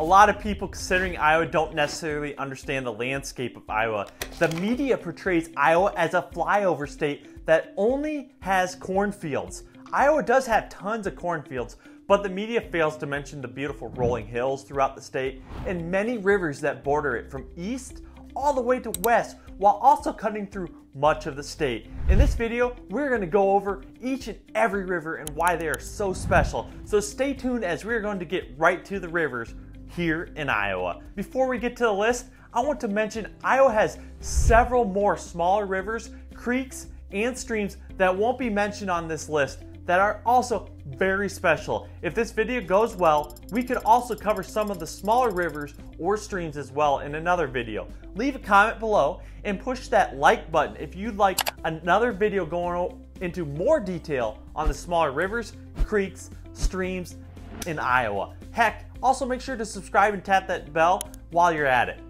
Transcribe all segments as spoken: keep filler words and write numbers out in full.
A lot of people considering Iowa don't necessarily understand the landscape of Iowa. The media portrays Iowa as a flyover state that only has cornfields. Iowa does have tons of cornfields, but the media fails to mention the beautiful rolling hills throughout the state and many rivers that border it from east all the way to west, while also cutting through much of the state. In this video, we're going to go over each and every river and why they are so special. So stay tuned as we're going to get right to the rivers here in Iowa. Before we get to the list, I want to mention Iowa has several more smaller rivers, creeks, and streams that won't be mentioned on this list that are also very special. If this video goes well, we could also cover some of the smaller rivers or streams as well in another video. Leave a comment below and push that like button if you'd like another video going into more detail on the smaller rivers, creeks, streams in Iowa. Heck, also make sure to subscribe and tap that bell while you're at it.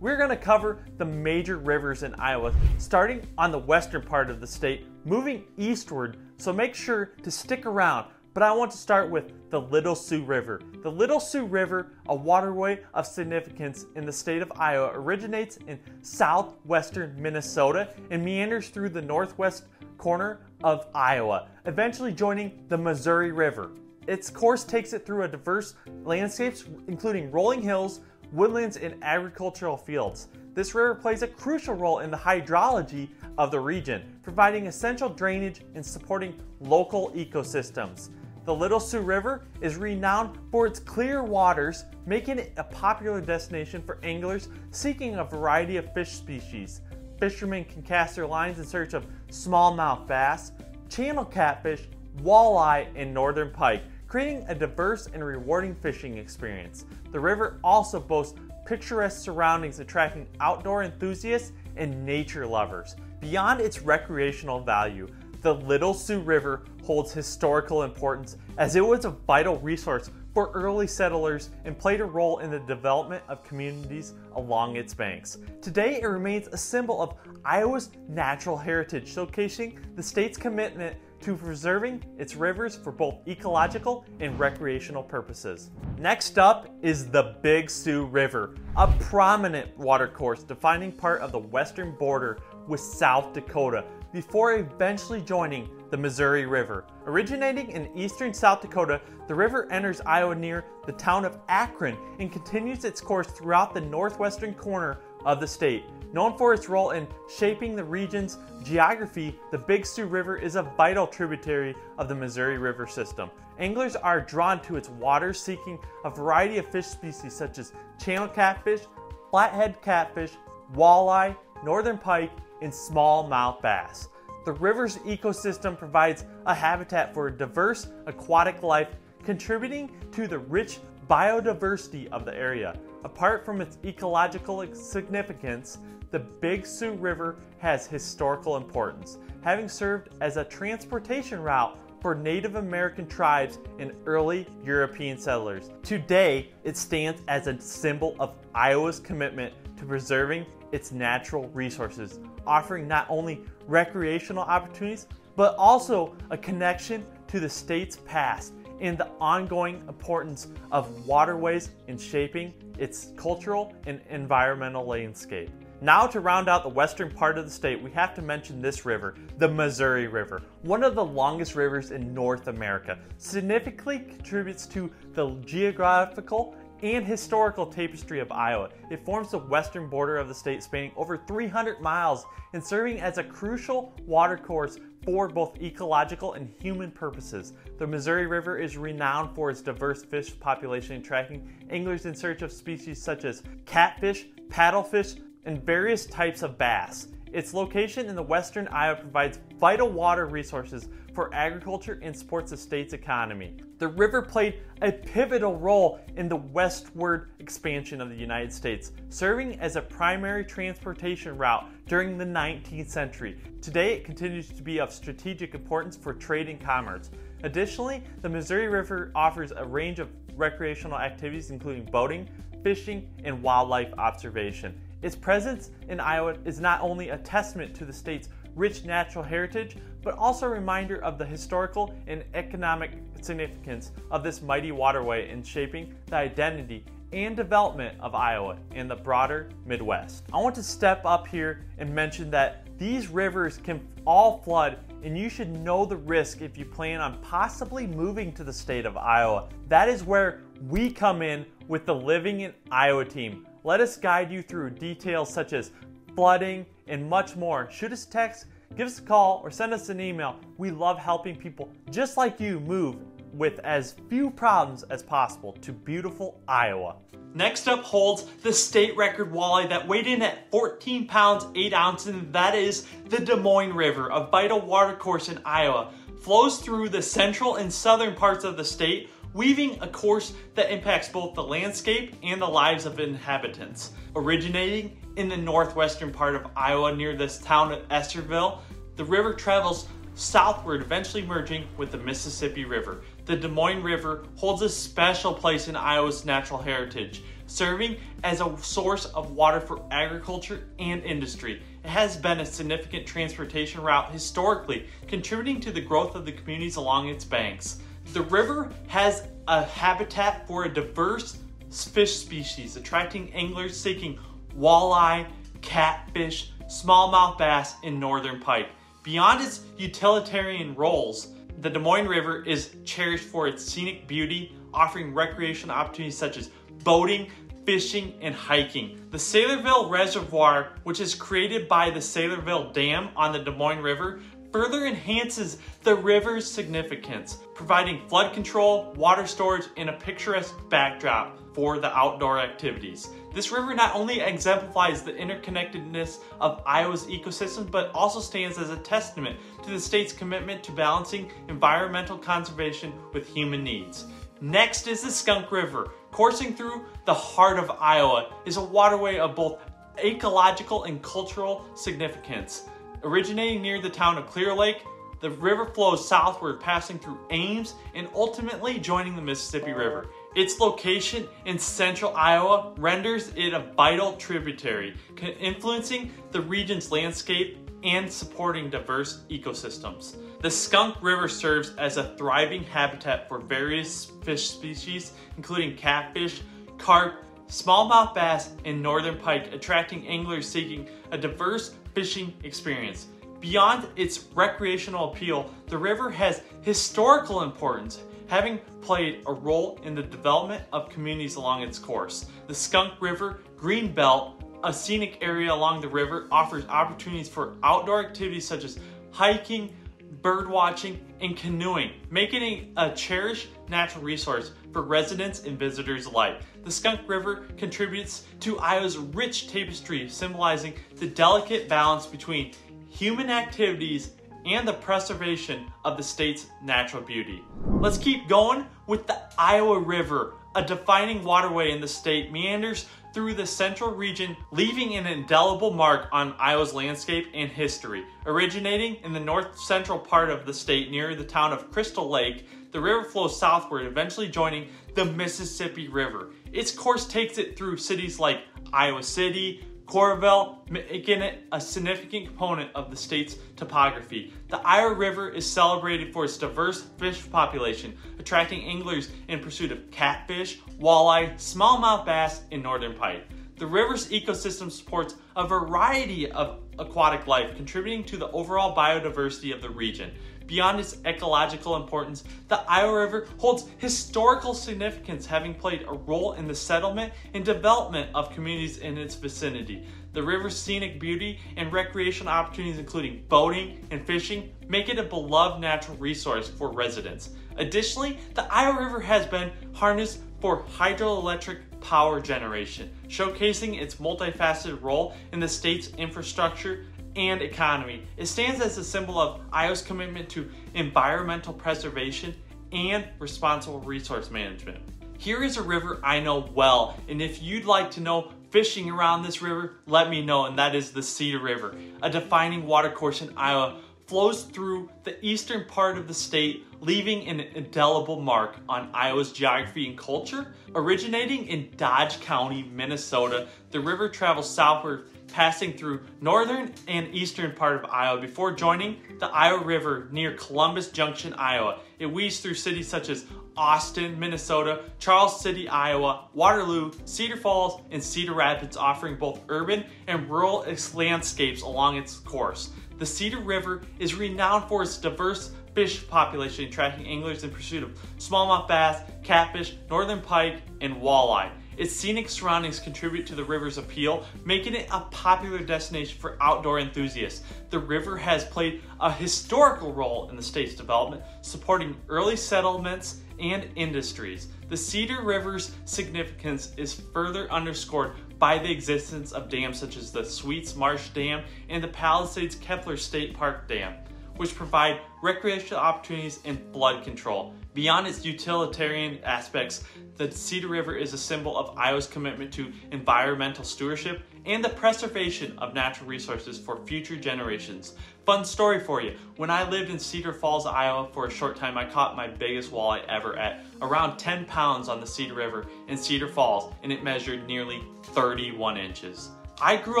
We're going to cover the major rivers in Iowa, starting on the western part of the state, moving eastward, so make sure to stick around. But I want to start with the Little Sioux River. The Little Sioux River, a waterway of significance in the state of Iowa, originates in southwestern Minnesota and meanders through the northwest corner of Iowa, eventually joining the Missouri River. Its course takes it through a diverse landscapes, including rolling hills, woodlands, and agricultural fields. This river plays a crucial role in the hydrology of the region, providing essential drainage and supporting local ecosystems. The Little Sioux River is renowned for its clear waters, making it a popular destination for anglers seeking a variety of fish species. Fishermen can cast their lines in search of smallmouth bass, channel catfish, walleye, and northern pike, creating a diverse and rewarding fishing experience. The river also boasts picturesque surroundings, attracting outdoor enthusiasts and nature lovers. Beyond its recreational value, the Little Sioux River holds historical importance as it was a vital resource for early settlers and played a role in the development of communities along its banks. Today, it remains a symbol of Iowa's natural heritage, showcasing the state's commitment to preserving its rivers for both ecological and recreational purposes. Next up is the Big Sioux River, a prominent watercourse defining part of the western border with South Dakota before eventually joining the Missouri River. Originating in eastern South Dakota, the river enters Iowa near the town of Akron and continues its course throughout the northwestern corner of the state. Known for its role in shaping the region's geography, the Big Sioux River is a vital tributary of the Missouri River system. Anglers are drawn to its waters, seeking a variety of fish species such as channel catfish, flathead catfish, walleye, northern pike, and smallmouth bass. The river's ecosystem provides a habitat for diverse aquatic life, contributing to the rich biodiversity of the area. Apart from its ecological significance, the Big Sioux River has historical importance, having served as a transportation route for Native American tribes and early European settlers. Today, it stands as a symbol of Iowa's commitment to preserving its natural resources, offering not only recreational opportunities, but also a connection to the state's past and the ongoing importance of waterways in shaping its cultural and environmental landscape. Now, to round out the western part of the state, we have to mention this river, the Missouri River, one of the longest rivers in North America. Significantly contributes to the geographical and historical tapestry of Iowa. It forms the western border of the state, spanning over three hundred miles and serving as a crucial watercourse for both ecological and human purposes. The Missouri River is renowned for its diverse fish population, attracting anglers in search of species such as catfish, paddlefish, and various types of bass. Its location in the western Iowa provides vital water resources for agriculture and supports the state's economy. The river played a pivotal role in the westward expansion of the United States, serving as a primary transportation route during the nineteenth century. Today, it continues to be of strategic importance for trade and commerce. Additionally, the Missouri River offers a range of recreational activities, including boating, fishing, and wildlife observation. Its presence in Iowa is not only a testament to the state's rich natural heritage, but also a reminder of the historical and economic significance of this mighty waterway in shaping the identity and development of Iowa and the broader Midwest. I want to step up here and mention that these rivers can all flood, and you should know the risk if you plan on possibly moving to the state of Iowa. That is where we come in with the Living in Iowa team. Let us guide you through details such as flooding and much more. Shoot us a text, give us a call, or send us an email. We love helping people just like you move with as few problems as possible to beautiful Iowa. Next up holds the state record walleye that weighed in at fourteen pounds, eight ounces, and that is the Des Moines River, a vital watercourse in Iowa. Flows through the central and southern parts of the state, weaving a course that impacts both the landscape and the lives of inhabitants. Originating in the northwestern part of Iowa near this town of Estherville, the river travels southward, eventually merging with the Mississippi River. The Des Moines River holds a special place in Iowa's natural heritage, serving as a source of water for agriculture and industry. It has been a significant transportation route historically, contributing to the growth of the communities along its banks. The river has a habitat for a diverse fish species, attracting anglers seeking walleye, catfish, smallmouth bass, and northern pike. Beyond its utilitarian roles, the Des Moines River is cherished for its scenic beauty, offering recreational opportunities such as boating, fishing, and hiking. The Saylorville Reservoir, which is created by the Saylorville Dam on the Des Moines River, further enhances the river's significance, providing flood control, water storage, and a picturesque backdrop for the outdoor activities. This river not only exemplifies the interconnectedness of Iowa's ecosystem, but also stands as a testament to the state's commitment to balancing environmental conservation with human needs. Next is the Skunk River. Coursing through the heart of Iowa is a waterway of both ecological and cultural significance. Originating near the town of Clear Lake, the river flows southward, passing through Ames and ultimately joining the Mississippi River. Its location in central Iowa renders it a vital tributary, influencing the region's landscape and supporting diverse ecosystems. The Skunk River serves as a thriving habitat for various fish species, including catfish, carp, smallmouth bass, and northern pike, attracting anglers seeking a diverse fishing experience. Beyond its recreational appeal, the river has historical importance, having played a role in the development of communities along its course. The Skunk River Greenbelt, a scenic area along the river, offers opportunities for outdoor activities such as hiking, bird watching, and canoeing, making it a cherished natural resource for residents and visitors alike. The Skunk River contributes to Iowa's rich tapestry, symbolizing the delicate balance between human activities and the preservation of the state's natural beauty. Let's keep going with the Iowa River. A defining waterway in the state meanders through the central region, leaving an indelible mark on Iowa's landscape and history. Originating in the north-central part of the state near the town of Crystal Lake, the river flows southward, eventually joining the Mississippi River. Its course takes it through cities like Iowa City, Coralville, making it a significant component of the state's topography. The Iowa River is celebrated for its diverse fish population, attracting anglers in pursuit of catfish, walleye, smallmouth bass, and northern pike. The river's ecosystem supports a variety of aquatic life, contributing to the overall biodiversity of the region. Beyond its ecological importance, the Iowa River holds historical significance, having played a role in the settlement and development of communities in its vicinity. The river's scenic beauty and recreational opportunities, including boating and fishing, make it a beloved natural resource for residents. Additionally, the Iowa River has been harnessed for hydroelectric power generation, showcasing its multifaceted role in the state's infrastructure and economy. It stands as a symbol of Iowa's commitment to environmental preservation and responsible resource management. Here is a river I know well, and if you'd like to know fishing around this river, let me know, and that is the Cedar River. A defining watercourse in Iowa, flows through the eastern part of the state, leaving an indelible mark on Iowa's geography and culture. Originating in Dodge County, Minnesota, the river travels southward, passing through northern and eastern part of Iowa before joining the Iowa River near Columbus Junction, Iowa. It weaves through cities such as Austin, Minnesota, Charles City, Iowa, Waterloo, Cedar Falls, and Cedar Rapids, offering both urban and rural landscapes along its course. The Cedar River is renowned for its diverse fish population, attracting anglers in pursuit of smallmouth bass, catfish, northern pike, and walleye. Its scenic surroundings contribute to the river's appeal, making it a popular destination for outdoor enthusiasts. The river has played a historical role in the state's development, supporting early settlements and industries. The Cedar River's significance is further underscored by the existence of dams such as the Sweets Marsh Dam and the Palisades-Kepler State Park Dam, which provide recreational opportunities and flood control. Beyond its utilitarian aspects, the Cedar River is a symbol of Iowa's commitment to environmental stewardship and the preservation of natural resources for future generations. Fun story for you. When I lived in Cedar Falls, Iowa for a short time, I caught my biggest walleye ever at around ten pounds on the Cedar River in Cedar Falls, and it measured nearly thirty-one inches. I grew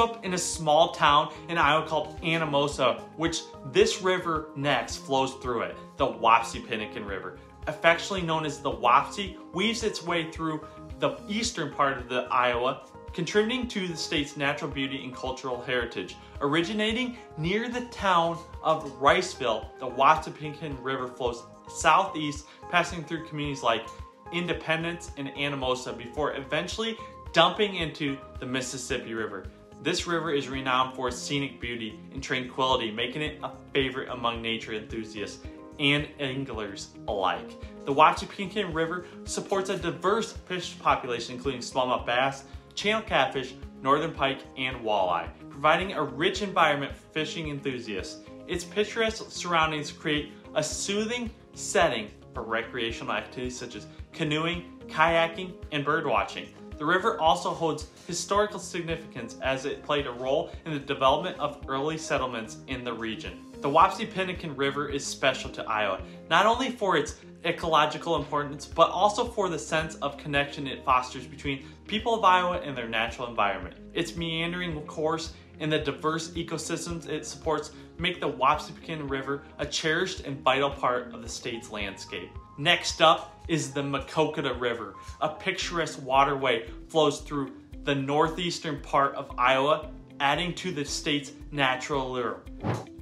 up in a small town in Iowa called Anamosa, which this river next flows through it, the Wapsipinicon River. Affectionately known as the Wapsie, weaves its way through the eastern part of the Iowa, contributing to the state's natural beauty and cultural heritage. Originating near the town of Riceville, the Wapsipinicon River flows southeast, passing through communities like Independence and Anamosa before eventually dumping into the Mississippi River. This river is renowned for its scenic beauty and tranquility, making it a favorite among nature enthusiasts and anglers alike. The Wapsipinicon River supports a diverse fish population, including smallmouth bass, channel catfish, northern pike, and walleye, providing a rich environment for fishing enthusiasts. Its picturesque surroundings create a soothing setting for recreational activities such as canoeing, kayaking, and birdwatching. The river also holds historical significance as it played a role in the development of early settlements in the region. The Wapsipinicon River is special to Iowa, not only for its ecological importance, but also for the sense of connection it fosters between people of Iowa and their natural environment. Its meandering course and the diverse ecosystems it supports make the Wapsipinicon River a cherished and vital part of the state's landscape. Next up is the Maquoketa River. A picturesque waterway flows through the northeastern part of Iowa, adding to the state's natural allure.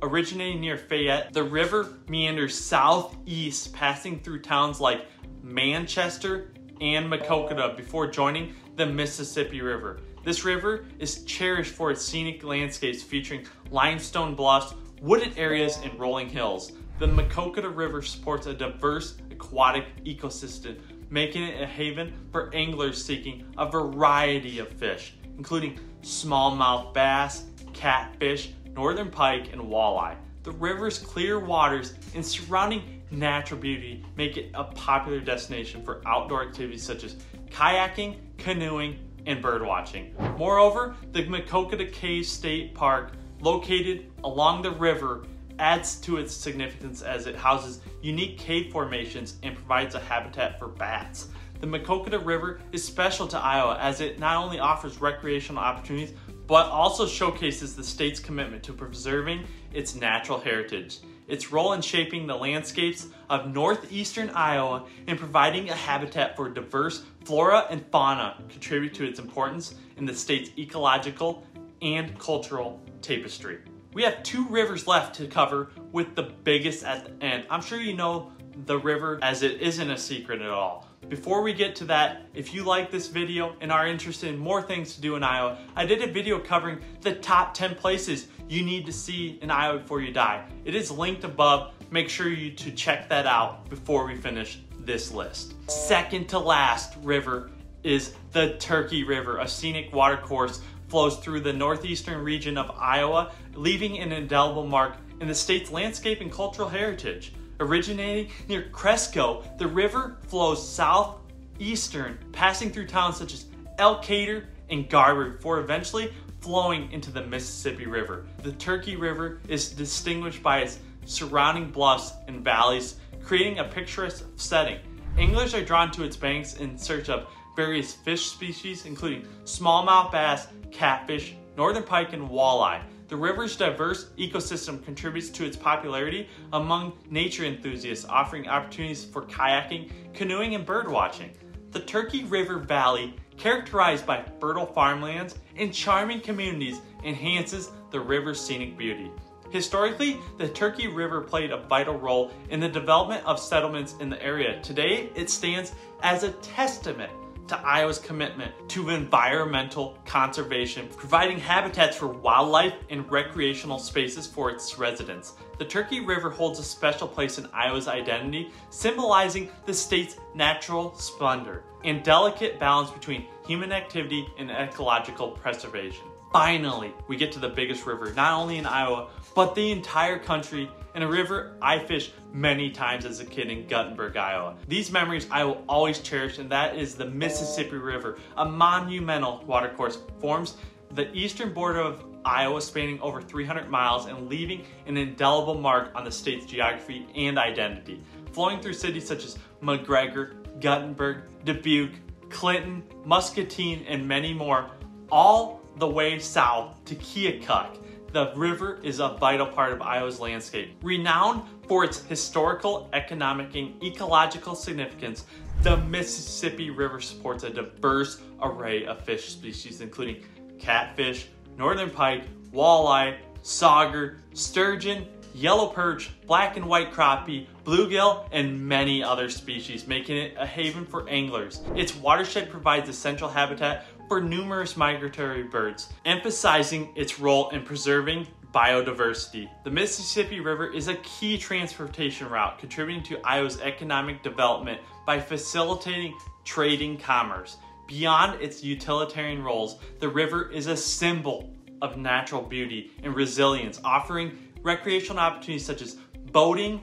Originating near Fayette, the river meanders southeast, passing through towns like Manchester and Maquoketa before joining the Mississippi River. This river is cherished for its scenic landscapes featuring limestone bluffs, wooded areas, and rolling hills. The Maquoketa River supports a diverse aquatic ecosystem, making it a haven for anglers seeking a variety of fish, including smallmouth bass, catfish, northern pike, and walleye. The river's clear waters and surrounding natural beauty make it a popular destination for outdoor activities such as kayaking, canoeing, and birdwatching. Moreover, the Maquoketa Cave State Park, located along the river, adds to its significance as it houses unique cave formations and provides a habitat for bats. The Maquoketa River is special to Iowa as it not only offers recreational opportunities, but also showcases the state's commitment to preserving its natural heritage. Its role in shaping the landscapes of northeastern Iowa and providing a habitat for diverse flora and fauna contribute to its importance in the state's ecological and cultural tapestry. We have two rivers left to cover, with the biggest at the end. I'm sure you know the river, as it isn't a secret at all. Before we get to that, if you like this video and are interested in more things to do in Iowa, I did a video covering the top ten places you need to see in Iowa before you die. It is linked above. Make sure you to check that out before we finish this list. Second to last river is the Turkey River, a scenic watercourse flows through the northeastern region of Iowa, leaving an indelible mark in the state's landscape and cultural heritage. Originating near Cresco, the river flows southeastern, passing through towns such as Elkader and Garber before eventually flowing into the Mississippi River. The Turkey River is distinguished by its surrounding bluffs and valleys, creating a picturesque setting. Anglers are drawn to its banks in search of various fish species, including smallmouth bass, catfish, northern pike, and walleye. The river's diverse ecosystem contributes to its popularity among nature enthusiasts, offering opportunities for kayaking, canoeing, and bird watching. The Turkey River Valley, characterized by fertile farmlands and charming communities, enhances the river's scenic beauty. Historically, the Turkey River played a vital role in the development of settlements in the area. Today, it stands as a testament to Iowa's commitment to environmental conservation, providing habitats for wildlife and recreational spaces for its residents. The Turkey River holds a special place in Iowa's identity, symbolizing the state's natural splendor and delicate balance between human activity and ecological preservation. Finally, we get to the biggest river, not only in Iowa, but the entire country, and a river I fished many times as a kid in Guttenberg, Iowa. These memories I will always cherish, and that is the Mississippi River. A monumental watercourse forms the eastern border of Iowa, spanning over three hundred miles and leaving an indelible mark on the state's geography and identity. Flowing through cities such as McGregor, Guttenberg, Dubuque, Clinton, Muscatine, and many more, all the way south to Keokuk. The river is a vital part of Iowa's landscape. Renowned for its historical, economic, and ecological significance, the Mississippi River supports a diverse array of fish species, including catfish, northern pike, walleye, sauger, sturgeon, yellow perch, black and white crappie, bluegill, and many other species, making it a haven for anglers. Its watershed provides essential habitat for numerous migratory birds, emphasizing its role in preserving biodiversity. The Mississippi River is a key transportation route, contributing to Iowa's economic development by facilitating trading commerce. Beyond its utilitarian roles, the river is a symbol of natural beauty and resilience, offering recreational opportunities such as boating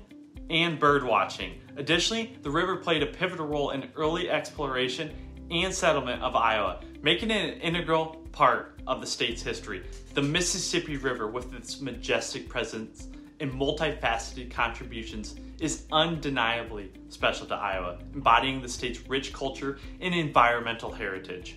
and bird watching. Additionally, the river played a pivotal role in early exploration and settlement of Iowa, making it an integral part of the state's history. The Mississippi River, with its majestic presence and multifaceted contributions, is undeniably special to Iowa, embodying the state's rich culture and environmental heritage.